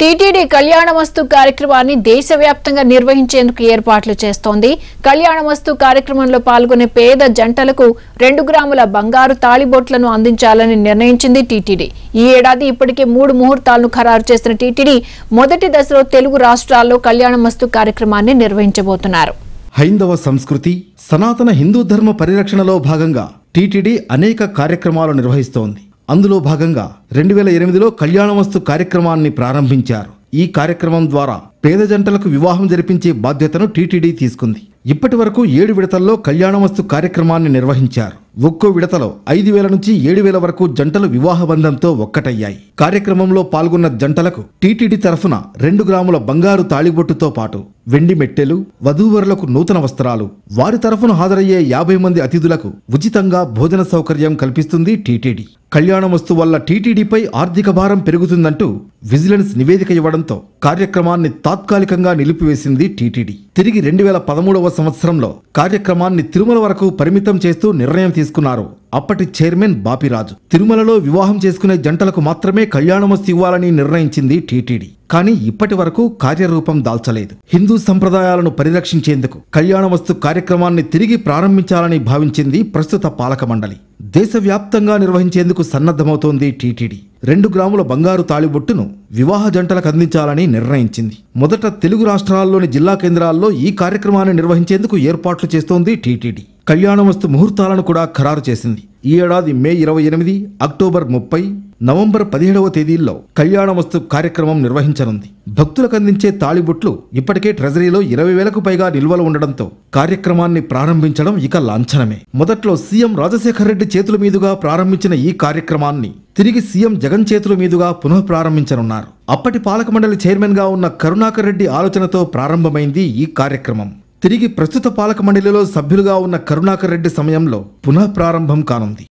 TTD కళ్యాణమస్తు కార్యక్రమాన్ని దేశవ్యాప్తంగా నిర్వహించేందుకు ఏర్పాట్లు చేస్తోంది. కళ్యాణమస్తు కార్యక్రమంలో పాల్గొనే పేద జంటలకు 2 గ్రాముల బంగారు తాళిబొట్లను అందించాలని నిర్ణయించింది టీటీడీ. ఈ ఏడాది ఇప్పటికే 3 ముహూర్తాలను ఖరారు చేసిన టీటీడీ మొదటి దశలో తెలుగు రాష్ట్రాల్లో కళ్యాణమస్తు కార్యక్రమాన్ని నిర్వహించబోతున్నారు. హైందవ సంస్కృతి, సనాతన హిందూ ధర్మ పరిరక్షణలో భాగంగా టీటీడీ అనేక కార్యక్రమాలు నిర్వహిస్తోంది. అందులో భాగంగా 2008లో కళ్యాణమస్తు కార్యక్రమాన్ని ప్రారంభించారు. ఈ కార్యక్రమం ద్వారా పేద జంటలకు వివాహం జరిపించే బాధ్యతను టీటీడీ తీసుకుంది. ఇప్పటి వరకు 7 విడతల్లో కళ్యాణమస్తు కార్యక్రమాన్ని నిర్వహించారు. ఒక్కో విడతలో 5,000 నుంచి 7,000 వరకు జంటలు వివాహ బంధంతో ఒక్కటయ్యాయి. కార్యక్రమంలో పాల్గొన్న జంటలకు టీటీడీ తరఫున 2 గ్రాముల బంగారు తాళిబొట్టుతో పాటు వెండి మెట్టెలు, వధూవరులకు నూతన వస్త్రాలు, వారి తరఫున హాజరయ్యే 50 మంది అతిథులకు ఉచితంగా భోజన సౌకర్యం కల్పిస్తుంది టీటీడీ. కళ్యాణమస్తు వల్ల టీటీడీపై ఆర్థిక భారం పెరుగుతుందంటూ విజిలెన్స్ నివేదిక ఇవ్వడంతో కార్యక్రమాన్ని తాత్కాలికంగా నిలిపివేసింది టీటీడీ. తిరిగి 2013వ సంవత్సరంలో కార్యక్రమాన్ని తిరుమల వరకు పరిమితం చేస్తూ నిర్ణయం తీసుకున్నారు అప్పటి చైర్మన్ బాపిరాజు. తిరుమలలో వివాహం చేసుకునే జంటలకు మాత్రమే కళ్యాణమస్తు ఇవ్వాలని నిర్ణయించింది టీటీడీ. కానీ ఇప్పటి వరకు కార్యరూపం దాల్చలేదు. హిందూ సంప్రదాయాలను పరిరక్షించేందుకు కళ్యాణమస్తు కార్యక్రమాన్ని తిరిగి ప్రారంభించాలని భావించింది ప్రస్తుత పాలక మండలి. దేశవ్యాప్తంగా నిర్వహించేందుకు సన్నద్ధమవుతోంది టీటీడీ. 2 గ్రాముల బంగారు తాళిబొట్టును వివాహ జంటలకు అందించాలని నిర్ణయించింది. మొదట తెలుగు రాష్ట్రాల్లోని జిల్లా కేంద్రాల్లో ఈ కార్యక్రమాన్ని నిర్వహించేందుకు ఏర్పాట్లు చేస్తోంది టీటీడీ. కళ్యాణమస్తు ముహూర్తాలను కూడా ఖరారు చేసింది. ఈ ఏడాది మే 28, అక్టోబర్ 30, నవంబర్ 17వ తేదీల్లో కళ్యాణమస్తు కార్యక్రమం నిర్వహించనుంది. భక్తులకు అందించే తాళిబొట్లు ఇప్పటికే ట్రెజరీలో 20,000కు పైగా నిల్వలు ఉండడంతో కార్యక్రమాన్ని ప్రారంభించడం ఇక లాంఛనమే. మొదట్లో సీఎం రాజశేఖర్ రెడ్డి చేతుల మీదుగా ప్రారంభించిన ఈ కార్యక్రమాన్ని తిరిగి సీఎం జగన్ చేతుల మీదుగా పునః ప్రారంభించనున్నారు. అప్పటి పాలక మండలి చైర్మన్ గా ఉన్న కరుణాకర్ రెడ్డి ఆలోచనతో ప్రారంభమైంది ఈ కార్యక్రమం. తిరిగి ప్రస్తుత పాలక మండలిలో సభ్యులుగా ఉన్న కరుణాకర్ రెడ్డి సమయంలో పునః ప్రారంభం కానుంది.